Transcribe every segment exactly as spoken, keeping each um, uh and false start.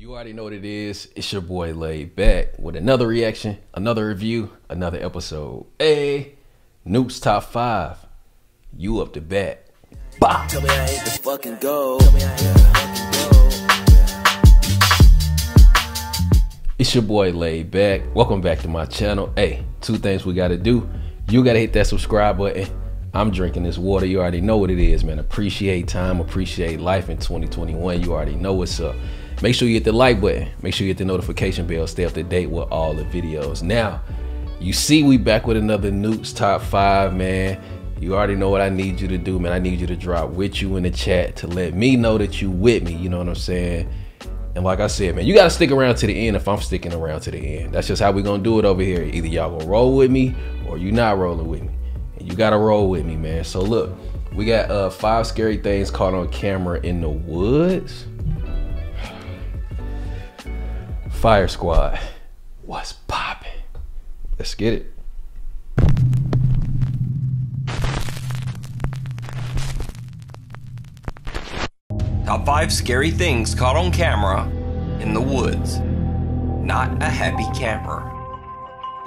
You already know what it is. It's your boy Laid Back with another reaction, another review, another episode. Hey, Nuke's Top five. You up to bat. Bye. Tell me I hate to fucking go. Tell me I hate to fucking go. It's your boy Laid Back. Welcome back to my channel. Hey, two things we gotta do. You gotta hit that subscribe button. I'm drinking this water. You already know what it is, man. Appreciate time, appreciate life in twenty twenty-one. You already know what's up. Make sure you hit the like button. Make sure you hit the notification bell. Stay up to date with all the videos. Now, you see we back with another Nuke's Top five, man. You already know what I need you to do, man. I need you to drop with you in the chat to let me know that you with me. You know what I'm saying? And like I said, man, you got to stick around to the end if I'm sticking around to the end. That's just how we're going to do it over here. Either y'all going to roll with me or you not rolling with me. You gotta roll with me, man. So look, we got uh five scary things caught on camera in the woods. Fire squad, what's poppin'? Let's get it. Top five scary things caught on camera in the woods. Not a happy camper.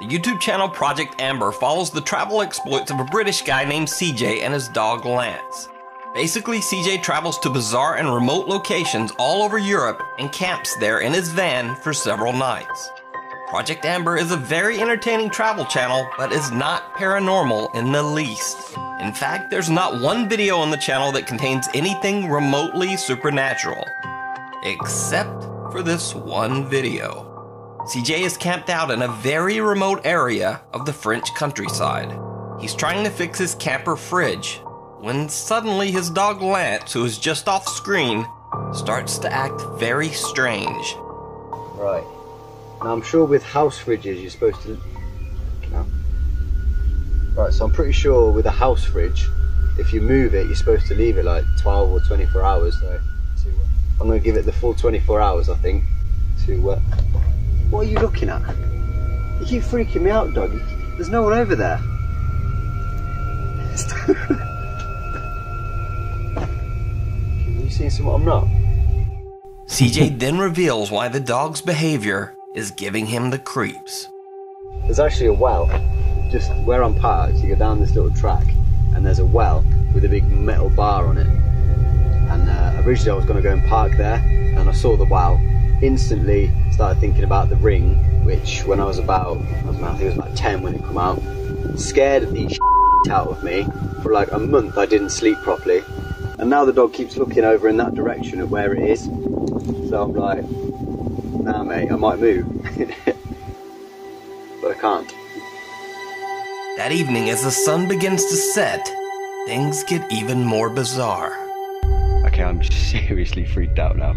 The YouTube channel Project Amber follows the travel exploits of a British guy named C J and his dog Lance. Basically, C J travels to bizarre and remote locations all over Europe and camps there in his van for several nights. Project Amber is a very entertaining travel channel, but is not paranormal in the least. In fact, there's not one video on the channel that contains anything remotely supernatural. Except for this one video. C J is camped out in a very remote area of the French countryside. He's trying to fix his camper fridge, when suddenly his dog Lance, who is just off screen, starts to act very strange. Right. Now I'm sure with house fridges you're supposed to... No. Right, so I'm pretty sure with a house fridge, if you move it, you're supposed to leave it like twelve or twenty-four hours, though. So I'm going to give it the full twenty-four hours, I think, to... Uh... What are you looking at? You keep freaking me out, dog. There's no one over there. Are you seeing someone I'm not? C J then reveals why the dog's behavior is giving him the creeps. There's actually a well, just where I'm parked, you go down this little track, and there's a well with a big metal bar on it. And uh, originally I was going to go and park there, and I saw the well. Instantly started thinking about the ring, which when I was about, I don't know, I think it was about ten when it came out, scared the shit out of me. For like a month I didn't sleep properly. And now the dog keeps looking over in that direction at where it is. So I'm like, nah mate, I might move. But I can't. That evening as the sun begins to set, things get even more bizarre. Okay, I'm seriously freaked out now.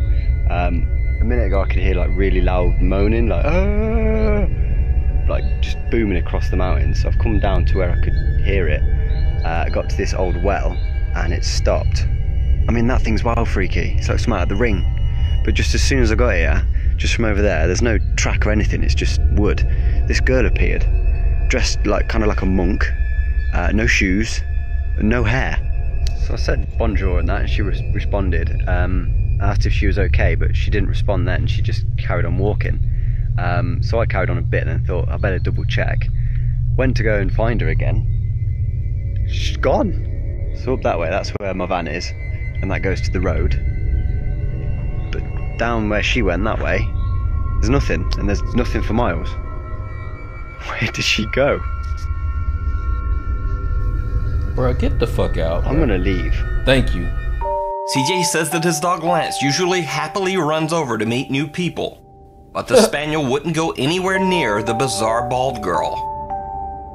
Um, A minute ago I could hear like really loud moaning, like ah! Like just booming across the mountain. So I've come down to where I could hear it. Uh, I got to this old well and it stopped. I mean, that thing's wild freaky. It's like something out of the ring. But just as soon as I got here, just from over there, there's no track or anything, it's just wood. This girl appeared, dressed like kind of like a monk, uh, no shoes, no hair. So I said bonjour and that, and she re responded. Um, asked if she was okay, but she didn't respond then. She just carried on walking. Um, so I carried on a bit and thought I better double check. Went to go and find her again. She's gone. So up that way, that's where my van is, and that goes to the road. But down where she went that way, there's nothing, and there's nothing for miles. Where did she go? Bro, get the fuck out. I'm gonna leave. Thank you. C J says that his dog Lance usually happily runs over to meet new people, but the spaniel wouldn't go anywhere near the bizarre bald girl.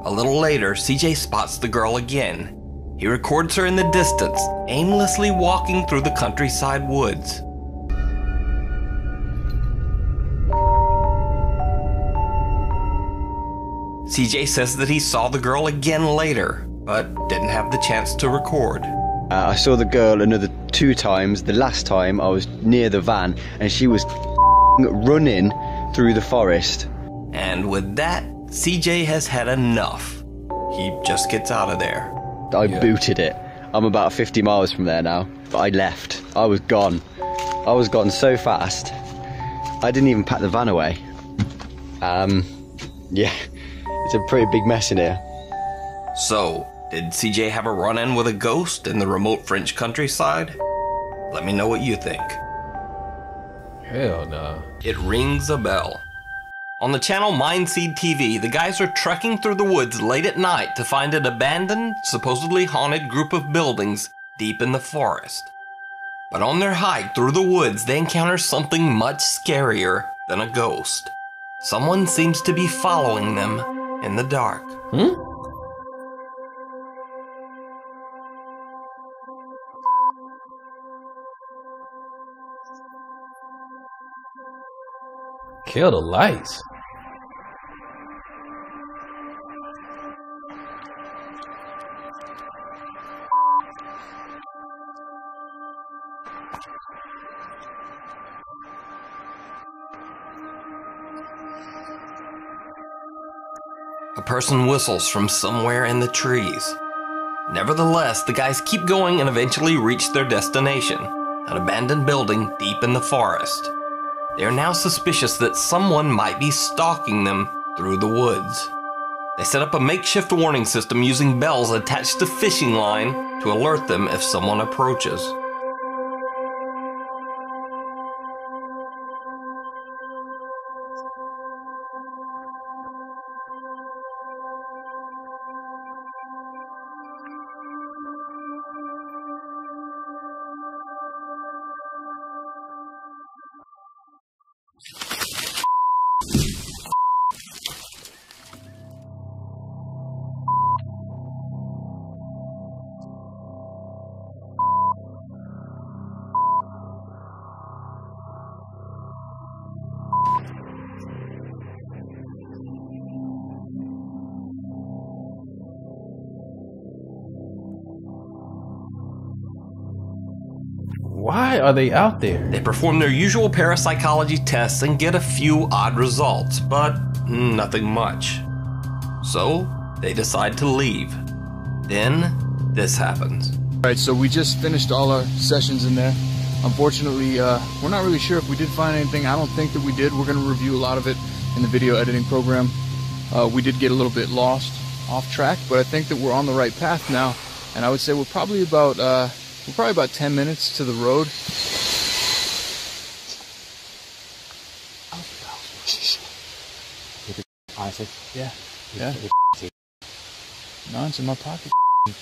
A little later, C J spots the girl again. He records her in the distance, aimlessly walking through the countryside woods. C J says that he saw the girl again later, but didn't have the chance to record. Uh, I saw the girl another two times. The last time I was near the van and she was running through the forest. And with that, C J has had enough. He just gets out of there. I yeah. booted it. I'm about fifty miles from there now. But I left. I was gone. I was gone so fast. I didn't even pack the van away. Um, yeah, it's a pretty big mess in here. So, did C J have a run-in with a ghost in the remote French countryside? Let me know what you think. Hell nah. It rings a bell. On the channel Mindseed T V, the guys are trekking through the woods late at night to find an abandoned, supposedly haunted group of buildings deep in the forest. But on their hike through the woods, they encounter something much scarier than a ghost. Someone seems to be following them in the dark. Hmm? Kill the lights. A person whistles from somewhere in the trees. Nevertheless, the guys keep going and eventually reach their destination, an abandoned building deep in the forest. They are now suspicious that someone might be stalking them through the woods. They set up a makeshift warning system using bells attached to fishing line to alert them if someone approaches. Why are they out there? They perform their usual parapsychology tests and get a few odd results, but nothing much. So they decide to leave. Then this happens. Alright, so we just finished all our sessions in there. Unfortunately, uh, we're not really sure if we did find anything. I don't think that we did. We're going to review a lot of it in the video editing program. Uh, we did get a little bit lost, off track, but I think that we're on the right path now. And I would say we're probably about... Uh, We're probably about ten minutes to the road. Yeah. Yeah. No, it's in my pocket.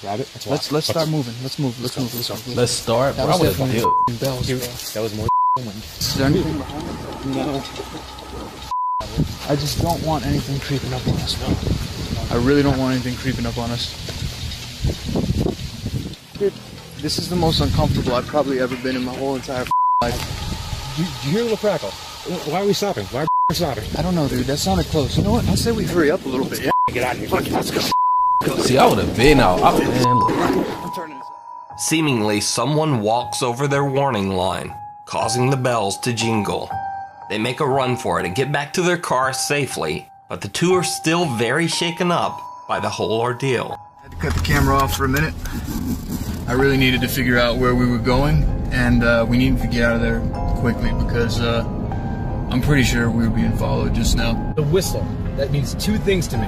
Grab it. Let's let's start moving. Let's move. Let's move. Let's move. Let's start. That was That was more. Is there anything behind it? No. I just don't want anything creeping up on us. No. I really don't want anything creeping up on us. Dude. This is the most uncomfortable I've probably ever been in my whole entire life. Do you, you hear a little crackle? Why are we stopping? Why are we stopping? I don't know, dude. That sounded close. You know what? I say we hurry up a little bit. Yeah. Get out of here. Fuck it. Let's go. See, I would have been out. I would have been. Seemingly, someone walks over their warning line, causing the bells to jingle. They make a run for it and get back to their car safely, but the two are still very shaken up by the whole ordeal. I had to cut the camera off for a minute. I really needed to figure out where we were going, and uh, we needed to get out of there quickly because uh, I'm pretty sure we were being followed just now. The whistle, that means two things to me.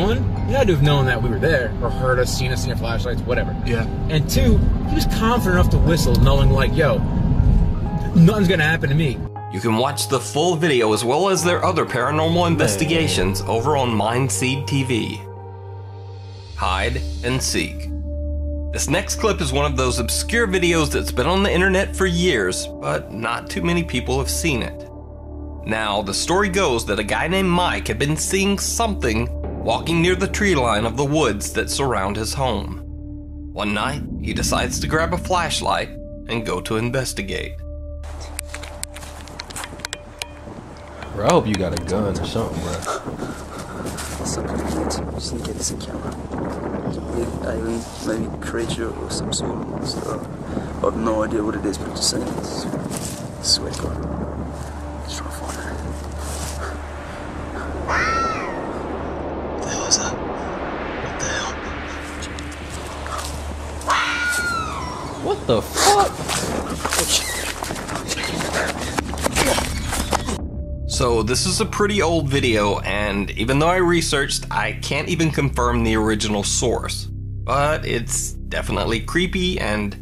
One, you had to have known that we were there, or heard us, seen us in your flashlights, whatever. Yeah. And two, he was confident enough to whistle, knowing like, yo, nothing's gonna happen to me. You can watch the full video as well as their other paranormal investigations over on Mindseed T V. Hide and seek. This next clip is one of those obscure videos that's been on the internet for years, but not too many people have seen it. Now, the story goes that a guy named Mike had been seeing something walking near the tree line of the woods that surround his home. One night, he decides to grab a flashlight and go to investigate. Bro, I hope you got a gun or something, bro. Sneak in this camera. I mean, maybe creature or some sort. So I have no idea what it is, but I'm just saying it's I swear to God. Let's try to find it. What the hell is that? What the hell? What the fuck? So this is a pretty old video, and even though I researched, I can't even confirm the original source. But it's definitely creepy, and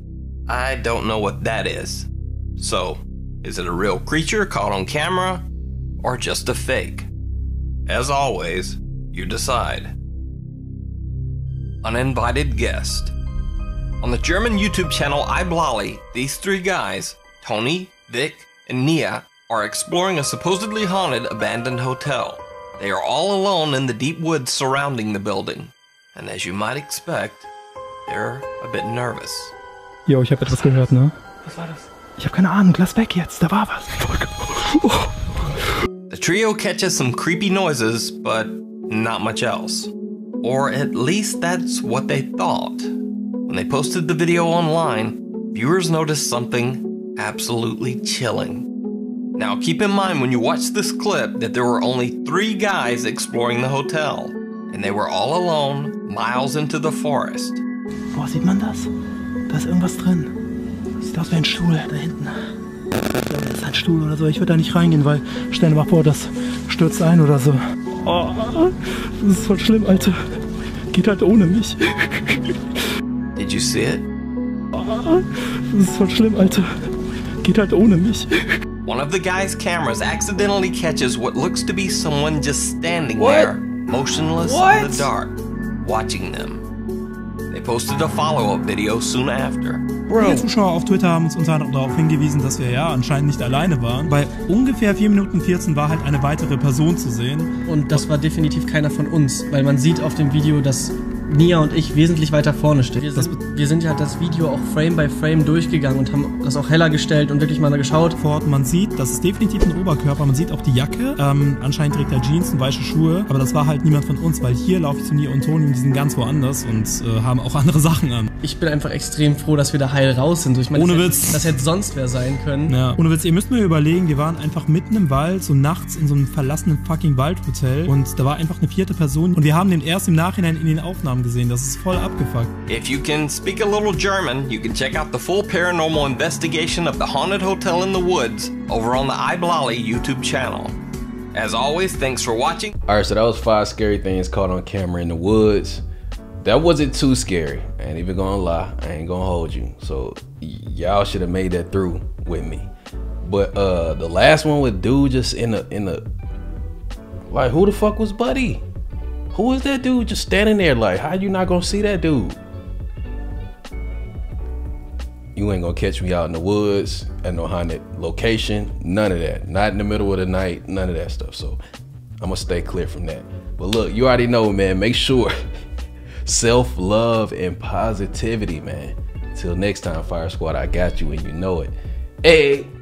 I don't know what that is. So, is it a real creature caught on camera, or just a fake? As always, you decide. Uninvited guest. On the German YouTube channel iBlali, these three guys, Tony, Vic, and Nia, are exploring a supposedly haunted abandoned hotel. They are all alone in the deep woods surrounding the building. And as you might expect, they're a bit nervous. Yo, ich habe etwas gehört, ne? Was war das? Ich habe keine Ahnung, lass weg jetzt, da war was. The trio catches some creepy noises, but not much else. Or at least that's what they thought. When they posted the video online, viewers noticed something absolutely chilling. Now keep in mind when you watch this clip that there were only three guys exploring the hotel. And they were all alone, miles into the forest. Boah, sieht man das? Da ist irgendwas drin. Sieht aus wie ein Stuhl da hinten. Das ist ein Stuhl oder so. Ich würde da nicht reingehen, weil stell dir mal vor, das stürzt ein oder so. Oh, das ist voll schlimm, Alter. Geht halt ohne mich. Did you see it? Oh, das ist voll schlimm, Alter. Geht halt ohne mich. One of the guy's cameras accidentally catches what looks to be someone just standing what? there. Motionless what? in the dark, watching them. They posted a follow-up video soon after. Bro. Die Zuschauer auf Twitter haben uns unter anderem darauf hingewiesen, dass wir ja anscheinend nicht alleine waren. Bei ungefähr vier Minuten vierzehn war halt eine weitere Person zu sehen. Und das war definitiv keiner von uns, weil man sieht auf dem Video, dass Nia und ich wesentlich weiter vorne stehen. Wir sind, wir sind ja das Video auch Frame by Frame durchgegangen und haben das auch heller gestellt und wirklich mal geschaut. Man sieht, das ist definitiv ein Oberkörper, man sieht auch die Jacke. Ähm, anscheinend trägt er Jeans und weiße Schuhe, aber das war halt niemand von uns, weil hier laufe ich zu Nia und Toni und die sind ganz woanders und äh, haben auch andere Sachen an. Ich bin einfach extrem froh, dass wir da heil raus sind. So, ich meine, ohne das Witz. Hätte, das hätte sonst wer sein können. Ja. Ohne Witz, ihr müsst mir überlegen, wir waren einfach mitten im Wald, so nachts in so einem verlassenen fucking Waldhotel und da war einfach eine vierte Person und wir haben den erst im Nachhinein in den Aufnahmen gesehen. Das ist voll abgefuckt. If you can speak a little German, you can check out the full paranormal investigation of the haunted hotel in the woods over on the iBlali YouTube channel. As always, thanks for watching. Alright, so that was five scary things caught on camera in the woods. That wasn't too scary. I ain't even gonna lie. I ain't gonna hold you. So y'all should have made that through with me. But uh the last one with dude just in the in the like who the fuck was Buddy? Who is that dude just standing there? Like, how you not gonna see that dude? You ain't gonna catch me out in the woods at no haunted location. None of that. Not in the middle of the night. None of that stuff. So I'm gonna stay clear from that. But look, you already know, man. Make sure self-love and positivity, man. Till next time, Fire Squad. I got you, and you know it. Hey.